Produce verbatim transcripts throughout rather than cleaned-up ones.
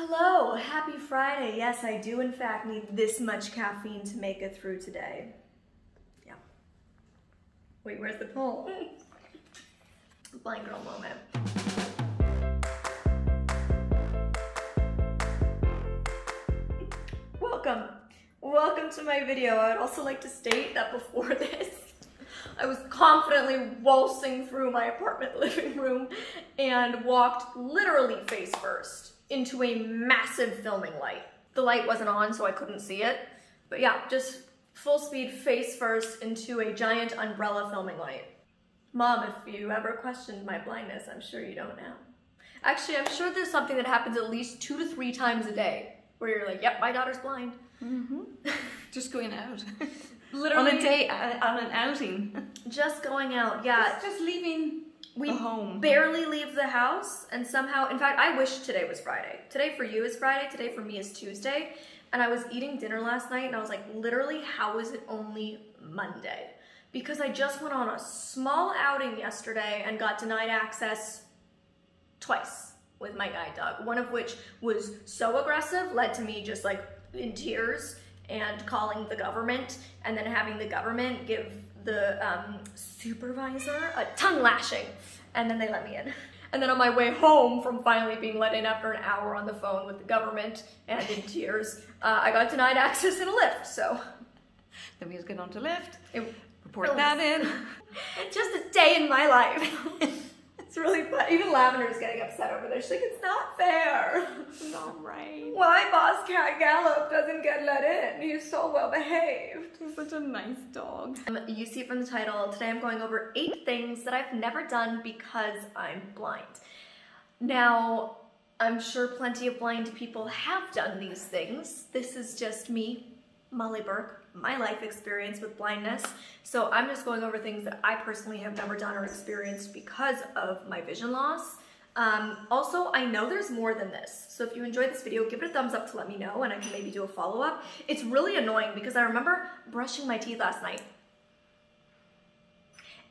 Hello, happy Friday. Yes, I do in fact need this much caffeine to make it through today. Yeah. Wait, where's the poll? Blind girl moment. Welcome. Welcome to my video. I would also like to state that before this, I was confidently waltzing through my apartment living room and walked literally face first into a massive filming light. The light wasn't on, so I couldn't see it. But yeah, just full speed face first into a giant umbrella filming light. Mom, if you ever questioned my blindness, I'm sure you don't now. Actually, I'm sure there's something that happens at least two to three times a day where you're like, yep, my daughter's blind. Mm-hmm. Just going out. Literally. On a day, uh, on an outing. Just going out, yeah. Just, just leaving we the home. Barely leave the house, and somehow, in fact, I wish today was Friday. Today for you is Friday, today for me is Tuesday. And I was eating dinner last night, and I was like, literally, how is it only Monday? Because I just went on a small outing yesterday and got denied access twice with my guide dog. One of which was so aggressive, led to me just like in tears and calling the government, and then having the government give the um, supervisor a tongue lashing, and then they let me in. And then on my way home from finally being let in after an hour on the phone with the government and in tears, uh, I got denied access in a Lyft, so. Then we just get on to Lyft, it, report that in. Just a day in my life. It's really fun. Even Lavender's getting upset over there. She's like, it's not fair. It's not right. Why Boss Cat Gallop doesn't get let in? He's so well behaved. He's such a nice dog. Um, you see from the title, today I'm going over eight things that I've never done because I'm blind. Now, I'm sure plenty of blind people have done these things. This is just me, Molly Burke, my life experience with blindness. So I'm just going over things that I personally have never done or experienced because of my vision loss. Um, also, I know there's more than this. So if you enjoyed this video, give it a thumbs up to let me know and I can maybe do a follow-up. It's really annoying because I remember brushing my teeth last night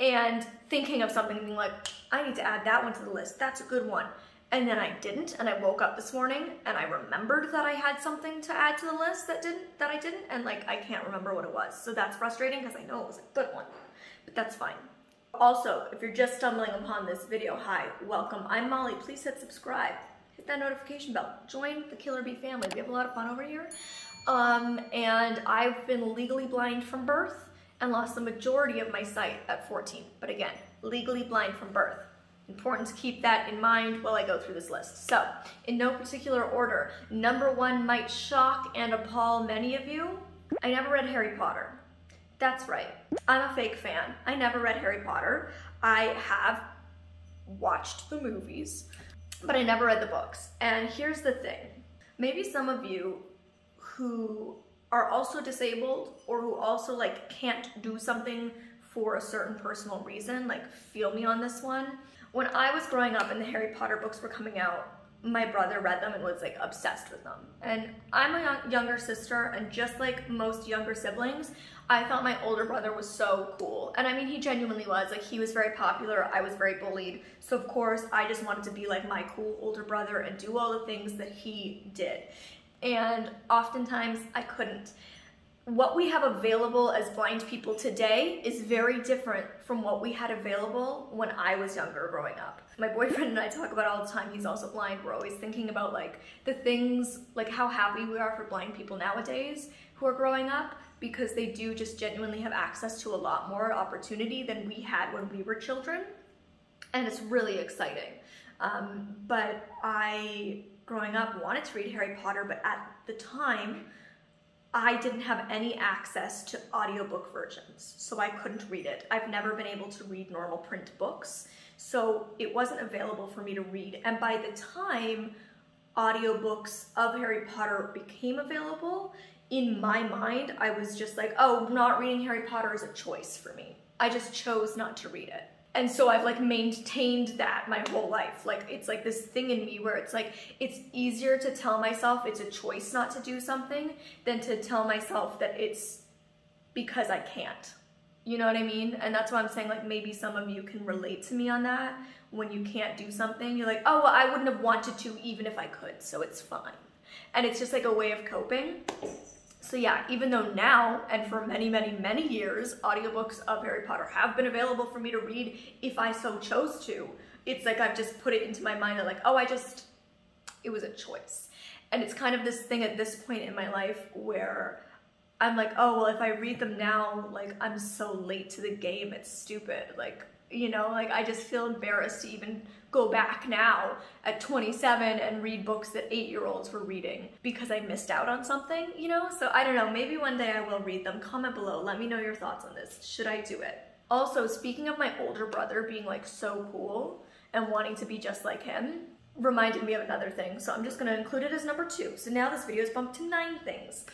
and thinking of something and being like, I need to add that one to the list. That's a good one. And then I didn't, and I woke up this morning and I remembered that I had something to add to the list that didn't, that I didn't, and like I can't remember what it was. So that's frustrating because I know it was a good one, but that's fine. Also, if you're just stumbling upon this video, hi, welcome. I'm Molly, please hit subscribe, hit that notification bell, join the Killer Bee family. We have a lot of fun over here. Um, and I've been legally blind from birth and lost the majority of my sight at fourteen, but again, legally blind from birth. Important to keep that in mind while I go through this list. So, in no particular order, number one might shock and appall many of you. I never read Harry Potter. That's right. I'm a fake fan. I never read Harry Potter. I have watched the movies, but I never read the books. And here's the thing. Maybe some of you who are also disabled or who also like can't do something for a certain personal reason, like feel me on this one. When I was growing up and the Harry Potter books were coming out, my brother read them and was like obsessed with them. And I'm a young, younger sister, and just like most younger siblings, I thought my older brother was so cool. And I mean, he genuinely was. Like, he was very popular, I was very bullied. So of course, I just wanted to be like my cool older brother and do all the things that he did. And oftentimes I couldn't. What we have available as blind people today is very different from what we had available when I was younger growing up. My boyfriend and I talk about it all the time. He's also blind. We're always thinking about like the things, like how happy we are for blind people nowadays who are growing up, because they do just genuinely have access to a lot more opportunity than we had when we were children. And it's really exciting. Um, but I, growing up, wanted to read Harry Potter, but at the time, I didn't have any access to audiobook versions, so I couldn't read it. I've never been able to read normal print books, so it wasn't available for me to read. And by the time audiobooks of Harry Potter became available, in my mind, I was just like, oh, not reading Harry Potter is a choice for me. I just chose not to read it. And so I've like maintained that my whole life. Like, it's like this thing in me where it's like, it's easier to tell myself it's a choice not to do something than to tell myself that it's because I can't. You know what I mean? And that's why I'm saying like maybe some of you can relate to me on that, when you can't do something, you're like, oh, well, I wouldn't have wanted to even if I could, so it's fine. And it's just like a way of coping. So yeah, even though now, and for many, many, many years, audiobooks of Harry Potter have been available for me to read if I so chose to, it's like I've just put it into my mind that like, oh, I just, it was a choice. And it's kind of this thing at this point in my life where I'm like, oh, well, if I read them now, like, I'm so late to the game, it's stupid. Like, you know, like, I just feel embarrassed to even go back now at twenty-seven and read books that eight-year-olds were reading because I missed out on something, you know? So I don't know, maybe one day I will read them. Comment below, let me know your thoughts on this. Should I do it? Also, speaking of my older brother being like so cool and wanting to be just like him, reminded me of another thing, so I'm just gonna include it as number two. So now this video is bumped to nine things.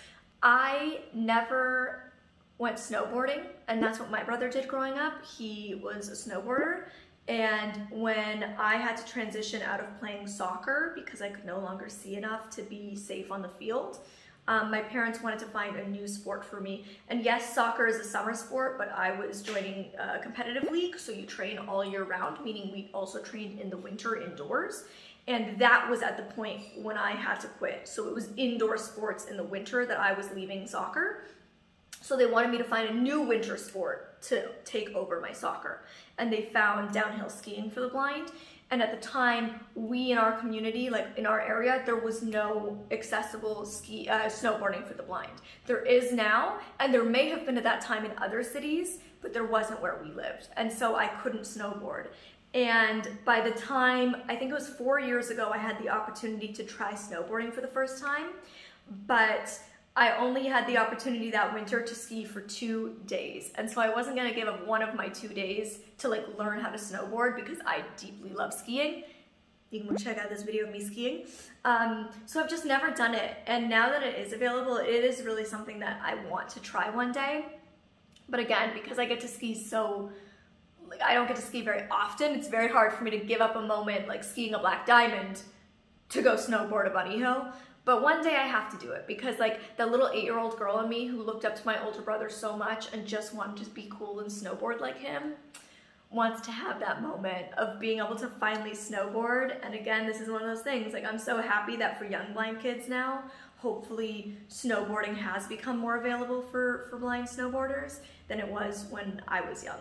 I never went snowboarding, and that's what my brother did growing up. He was a snowboarder, and when I had to transition out of playing soccer because I could no longer see enough to be safe on the field, um, my parents wanted to find a new sport for me. And yes, soccer is a summer sport, but I was joining a competitive league, so you train all year round, meaning we also trained in the winter indoors. And that was at the point when I had to quit. So it was indoor sports in the winter that I was leaving soccer. So they wanted me to find a new winter sport to take over my soccer. And they found downhill skiing for the blind. And at the time, we in our community, like in our area, there was no accessible ski uh, snowboarding for the blind. There is now, and there may have been at that time in other cities, but there wasn't where we lived. And so I couldn't snowboard. And by the time, I think it was four years ago, I had the opportunity to try snowboarding for the first time, but I only had the opportunity that winter to ski for two days. And so I wasn't gonna give up one of my two days to like learn how to snowboard because I deeply love skiing. You can check out this video of me skiing. Um, so I've just never done it. And now that it is available, it is really something that I want to try one day. But again, because I get to ski so like, I don't get to ski very often. It's very hard for me to give up a moment like skiing a black diamond to go snowboard a bunny hill. But one day I have to do it because like that little eight-year-old girl in me who looked up to my older brother so much and just wanted to be cool and snowboard like him wants to have that moment of being able to finally snowboard. And again, this is one of those things, like I'm so happy that for young blind kids now, hopefully snowboarding has become more available for, for blind snowboarders than it was when I was young.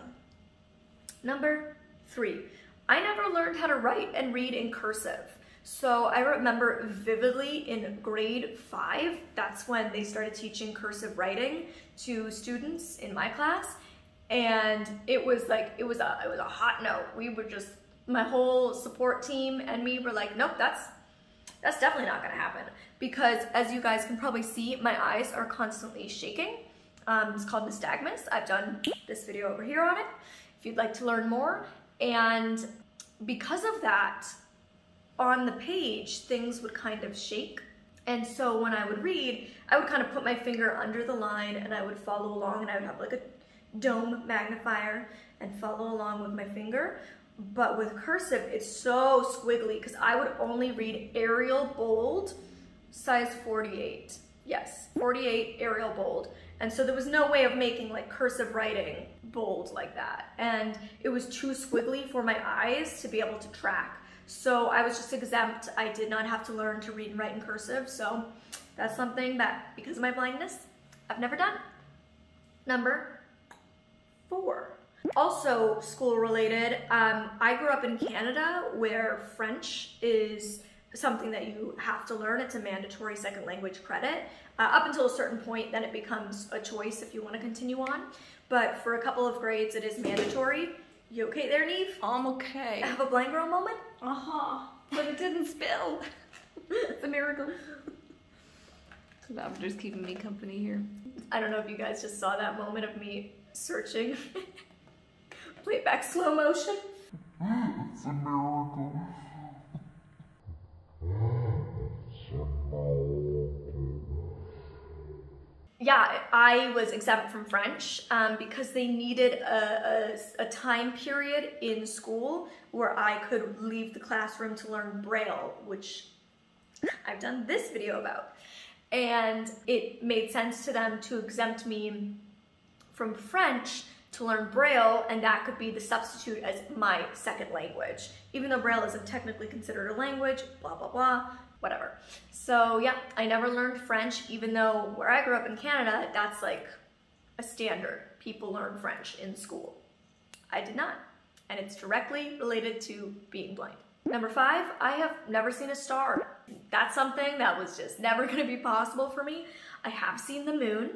Number three, I never learned how to write and read in cursive. So I remember vividly in grade five, that's when they started teaching cursive writing to students in my class. And it was like, it was a, it was a hot no. We were just, my whole support team and me were like, nope, that's, that's definitely not gonna happen. Because as you guys can probably see, my eyes are constantly shaking. Um, it's called nystagmus. I've done this video over here on it, if you'd like to learn more. And because of that, on the page, things would kind of shake. And so when I would read, I would kind of put my finger under the line and I would follow along and I would have like a dome magnifier and follow along with my finger. But with cursive, it's so squiggly because I would only read Arial bold, size forty-eight. Yes, forty-eight Arial bold. And so there was no way of making like cursive writing bold like that. And it was too squiggly for my eyes to be able to track. So I was just exempt. I did not have to learn to read and write in cursive. So that's something that, because of my blindness, I've never done. Number four. Also school related, um, I grew up in Canada where French is something that you have to learn. It's a mandatory second language credit. Uh, up until a certain point, then it becomes a choice if you want to continue on. But for a couple of grades, it is mandatory. You okay there, Neve? I'm okay. Have a blind girl moment? Uh-huh. But it didn't spill. It's a miracle. Lavender's keeping me company here. I don't know if you guys just saw that moment of me searching. Play it back slow motion. It's a miracle. Yeah, I was exempt from French um, because they needed a, a, a time period in school where I could leave the classroom to learn Braille, which I've done this video about. And it made sense to them to exempt me from French to learn Braille, and that could be the substitute as my second language, even though Braille isn't technically considered a language, blah, blah, blah, whatever. So yeah, I never learned French, even though where I grew up in Canada, that's like a standard. People learn French in school. I did not, and it's directly related to being blind. Number five, I have never seen a star. That's something that was just never gonna be possible for me. I have seen the moon,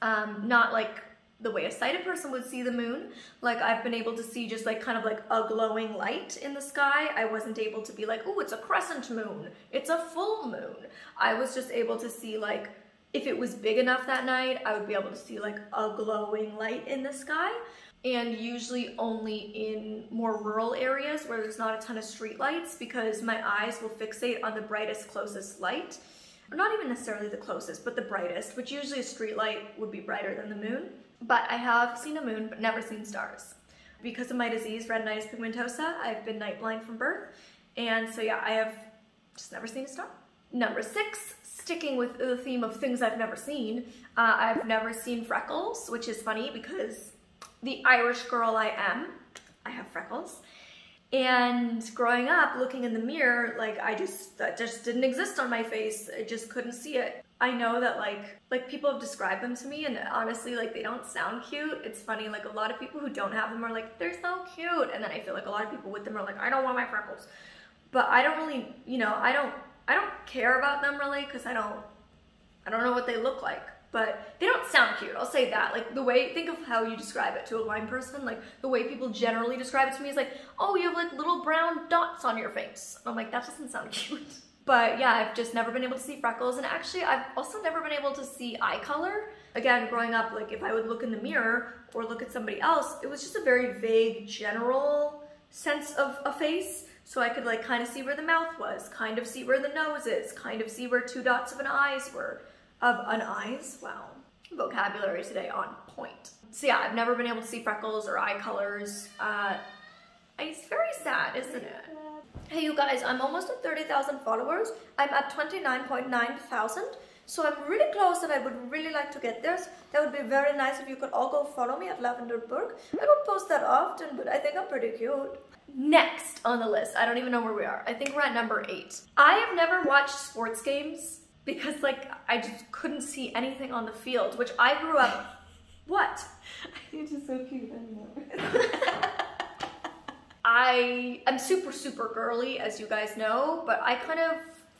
um, not like the way a sighted person would see the moon. Like I've been able to see just like kind of like a glowing light in the sky. I wasn't able to be like, oh, it's a crescent moon. It's a full moon. I was just able to see like, if it was big enough that night, I would be able to see like a glowing light in the sky. And usually only in more rural areas where there's not a ton of street lights, because my eyes will fixate on the brightest, closest light. Not even necessarily the closest, but the brightest, which usually a street light would be brighter than the moon. But I have seen a moon, but never seen stars. Because of my disease, retinitis pigmentosa, I've been night blind from birth. And so yeah, I have just never seen a star. Number six, sticking with the theme of things I've never seen, uh, I've never seen freckles, which is funny because the Irish girl I am, I have freckles. And growing up, looking in the mirror, like I just, that just didn't exist on my face. I just couldn't see it. I know that like, like people have described them to me, and honestly, like they don't sound cute. It's funny, like a lot of people who don't have them are like, they're so cute. And then I feel like a lot of people with them are like, I don't want my freckles. But I don't really, you know, I don't, I don't care about them really, because I don't, I don't know what they look like. But they don't sound cute, I'll say that. Like the way, think of how you describe it to a blind person, like the way people generally describe it to me is like, oh, you have like little brown dots on your face. And I'm like, that doesn't sound cute. But yeah, I've just never been able to see freckles. And actually, I've also never been able to see eye color. Again, growing up, like if I would look in the mirror or look at somebody else, it was just a very vague, general sense of a face. So I could like kind of see where the mouth was, kind of see where the nose is, kind of see where two dots of an eyes were. Of an eyes, wow, vocabulary today on point. So yeah, I've never been able to see freckles or eye colors. Uh, it's very sad, isn't it? Hey you guys, I'm almost at thirty thousand followers. I'm at twenty-nine point nine thousand. So I'm really close and I would really like to get there. That would be very nice if you could all go follow me at Lavender Berg. I don't post that often, but I think I'm pretty cute. Next on the list, I don't even know where we are. I think we're at number eight. I have never watched sports games. Because like, I just couldn't see anything on the field, which I grew up, what? You're just so cute anymore. I am super, super girly, as you guys know, but I kind of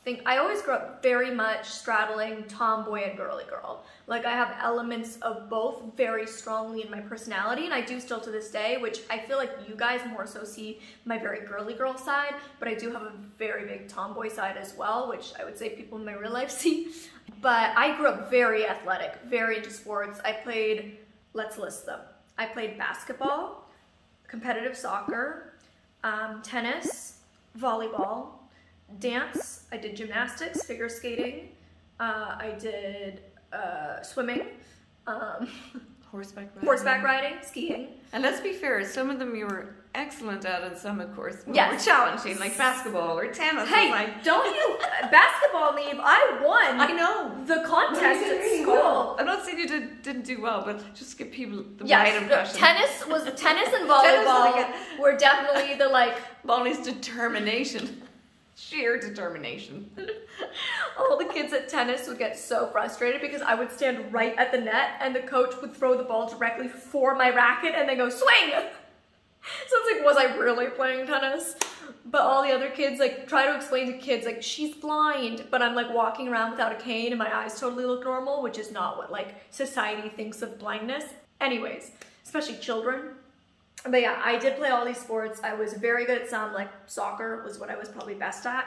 think, I always grew up very much straddling tomboy and girly girl. Like I have elements of both very strongly in my personality, and I do still to this day, which I feel like you guys more so see my very girly girl side, but I do have a very big tomboy side as well, which I would say people in my real life see. But I grew up very athletic, very into sports. I played, let's list them. I played basketball, competitive soccer, um, tennis, volleyball, dance, I did gymnastics, figure skating, uh, I did uh, swimming, um, horseback riding. horseback riding, skiing. And let's be fair, some of them you were excellent at and some of course were yes. challenging, like basketball or tennis. Hey, like, don't you, basketball Neve, I won I know. the contest at school. Well. I'm not saying you did, didn't do well, but just give people the yes. right impression. Tennis, was, tennis and volleyball tennis like were definitely the like... Molly's determination. Sheer determination. All the kids at tennis would get so frustrated because I would stand right at the net and the coach would throw the ball directly for my racket and they go, swing! So it's like, was I really playing tennis? But all the other kids, like, try to explain to kids, like, she's blind, but I'm, like, walking around without a cane and my eyes totally look normal, which is not what, like, society thinks of blindness. Anyways, especially children. But yeah, I did play all these sports. I was very good at some, like soccer was what I was probably best at,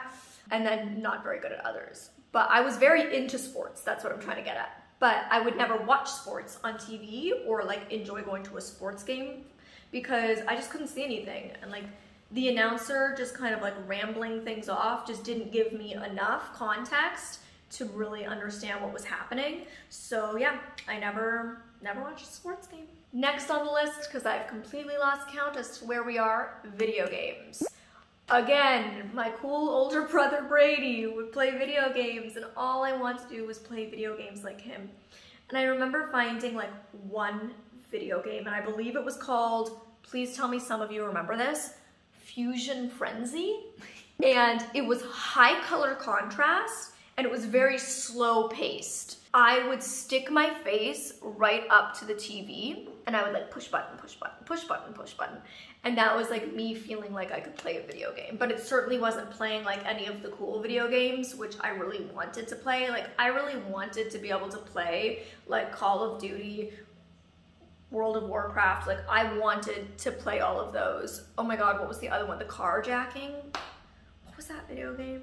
and then not very good at others. But I was very into sports, that's what I'm trying to get at. But I would never watch sports on T V or like enjoy going to a sports game because I just couldn't see anything. And like the announcer just kind of like rambling things off just didn't give me enough context to really understand what was happening. So yeah, I never, never watched a sports game. Next on the list, because I've completely lost count as to where we are, video games. Again, my cool older brother Brady would play video games and all I wanted to do was play video games like him. And I remember finding like one video game, and I believe it was called, please tell me some of you remember this, Fusion Frenzy. And it was high color contrast, and it was very slow paced. I would stick my face right up to the T V, and I would like push button, push button, push button, push button. And that was like me feeling like I could play a video game, but it certainly wasn't playing like any of the cool video games, which I really wanted to play. Like I really wanted to be able to play like Call of Duty, World of Warcraft. Like I wanted to play all of those. Oh my God, what was the other one? The carjacking? What was that video game?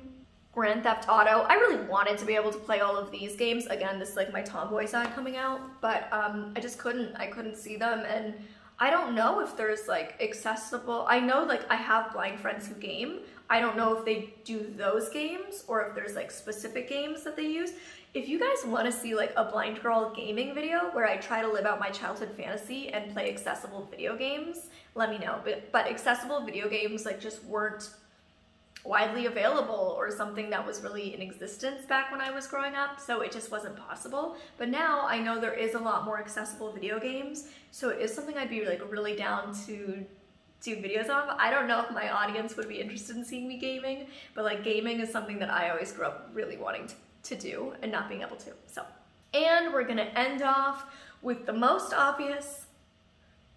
Grand Theft Auto. I really wanted to be able to play all of these games. Again, this is like my tomboy side coming out, but um, I just couldn't. I couldn't see them, and I don't know if there's like accessible. I know like I have blind friends who game. I don't know if they do those games or if there's like specific games that they use. If you guys want to see like a blind girl gaming video where I try to live out my childhood fantasy and play accessible video games, let me know. But, but accessible video games like just weren't widely available or something that was really in existence back when I was growing up, so it just wasn't possible. But now I know there is a lot more accessible video games, so it is something I'd be like really down to do videos of. I don't know if my audience would be interested in seeing me gaming, but like gaming is something that I always grew up really wanting to, to do and not being able to. So, and we're gonna end off with the most obvious.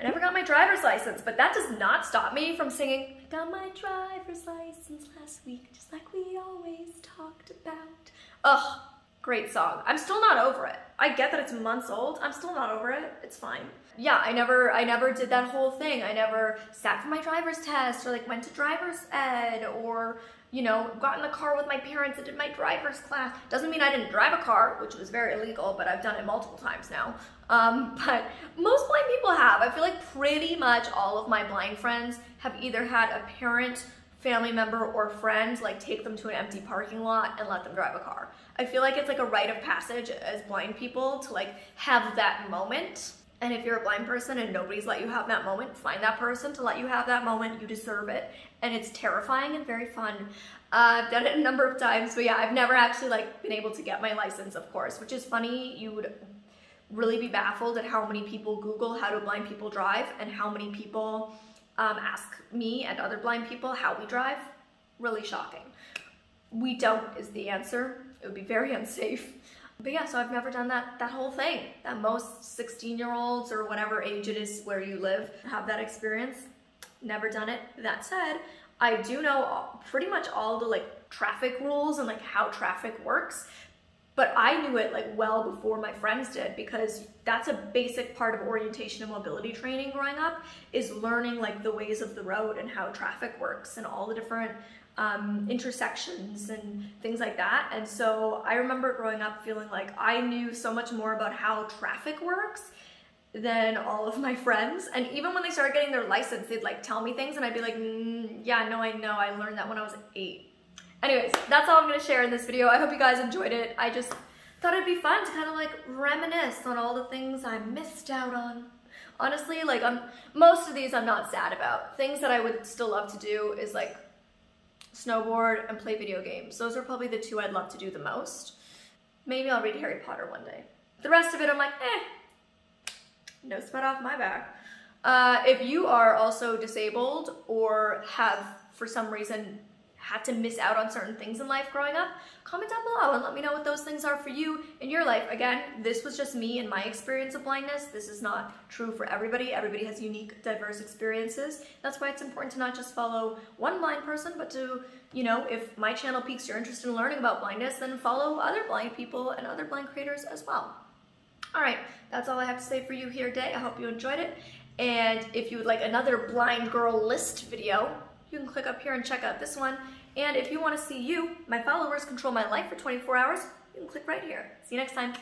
I never got my driver's license, but that does not stop me from singing, I got my driver's license last week, just like we always talked about. Ugh, great song. I'm still not over it. I get that it's months old. I'm still not over it. It's fine. Yeah, I never, I never did that whole thing. I never sat for my driver's test or like went to driver's ed or, you know, got in the car with my parents and did my driver's class. Doesn't mean I didn't drive a car, which was very illegal, but I've done it multiple times now. Um, but most blind people have. I feel like pretty much all of my blind friends have either had a parent, family member, or friend like take them to an empty parking lot and let them drive a car. I feel like it's like a rite of passage as blind people to like have that moment. And if you're a blind person and nobody's let you have that moment, find that person to let you have that moment. You deserve it. And it's terrifying and very fun. Uh, I've done it a number of times, but yeah, I've never actually like been able to get my license, of course, which is funny. You would really be baffled at how many people Google how do blind people drive and how many people um, ask me and other blind people how we drive. Really shocking. We don't is the answer. It would be very unsafe. But yeah, so I've never done that that whole thing that most sixteen year olds or whatever age it is where you live have that experience. Never done it. That said, I do know all, pretty much all the like traffic rules and like how traffic works, but I knew it like well before my friends did, because that's a basic part of orientation and mobility training growing up, is learning like the ways of the road and how traffic works and all the different um, intersections and things like that. And so I remember growing up feeling like I knew so much more about how traffic works than all of my friends. And even when they started getting their license, they'd like tell me things and I'd be like, mm, yeah, no, I know. I learned that when I was eight. Anyways, that's all I'm going to share in this video. I hope you guys enjoyed it. I just thought it'd be fun to kind of like reminisce on all the things I missed out on. Honestly, like I'm, most of these I'm not sad about. Things that I would still love to do is like snowboard and play video games. Those are probably the two I'd love to do the most. Maybe I'll read Harry Potter one day. The rest of it, I'm like, eh, no sweat off my back. Uh, if you are also disabled or have, for some reason, had to miss out on certain things in life growing up, comment down below and let me know what those things are for you in your life. Again, this was just me and my experience of blindness. This is not true for everybody. Everybody has unique, diverse experiences. That's why it's important to not just follow one blind person, but to, you know, if my channel piques your interest in learning about blindness, then follow other blind people and other blind creators as well. All right, that's all I have to say for you here today. I hope you enjoyed it. And if you would like another blind girl list video, you can click up here and check out this one. And if you want to see you, my followers control my life for twenty-four hours, you can click right here. See you next time.